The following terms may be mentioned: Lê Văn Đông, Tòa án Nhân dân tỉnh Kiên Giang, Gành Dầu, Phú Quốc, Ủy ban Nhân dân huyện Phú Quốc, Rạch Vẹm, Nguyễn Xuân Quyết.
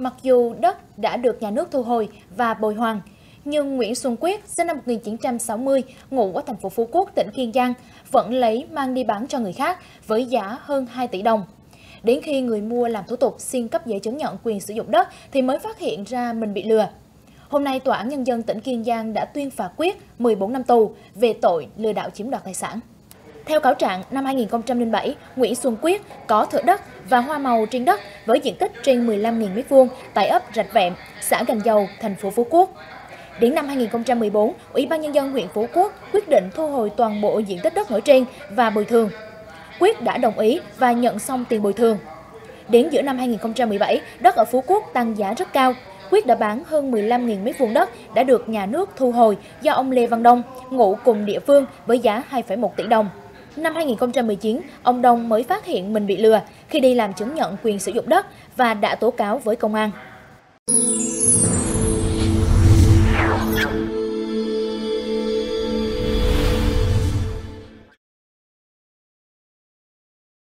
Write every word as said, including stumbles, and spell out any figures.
Mặc dù đất đã được nhà nước thu hồi và bồi hoàn, nhưng Nguyễn Xuân Quyết, sinh năm một nghìn chín trăm sáu mươi, ngụ ở thành phố Phú Quốc, tỉnh Kiên Giang, vẫn lấy mang đi bán cho người khác với giá hơn hai tỷ đồng. Đến khi người mua làm thủ tục xin cấp giấy chứng nhận quyền sử dụng đất thì mới phát hiện ra mình bị lừa. Hôm nay, Tòa án Nhân dân tỉnh Kiên Giang đã tuyên phạt Quyết mười bốn năm tù về tội lừa đảo chiếm đoạt tài sản. Theo cáo trạng, năm hai nghìn không trăm lẻ bảy, Nguyễn Xuân Quyết có thửa đất và hoa màu trên đất với diện tích trên mười lăm nghìn mét vuông tại ấp Rạch Vẹm, xã Gành Dầu, thành phố Phú Quốc. Đến năm hai nghìn không trăm mười bốn, Ủy ban Nhân dân huyện Phú Quốc quyết định thu hồi toàn bộ diện tích đất nói trên và bồi thường. Quyết đã đồng ý và nhận xong tiền bồi thường. Đến giữa năm hai nghìn không trăm mười bảy, đất ở Phú Quốc tăng giá rất cao. Quyết đã bán hơn mười lăm nghìn mét vuông đất đã được nhà nước thu hồi do ông Lê Văn Đông, ngụ cùng địa phương, với giá hai phẩy một tỷ đồng. Năm hai nghìn không trăm mười chín, ông Đông mới phát hiện mình bị lừa khi đi làm chứng nhận quyền sử dụng đất và đã tố cáo với công an.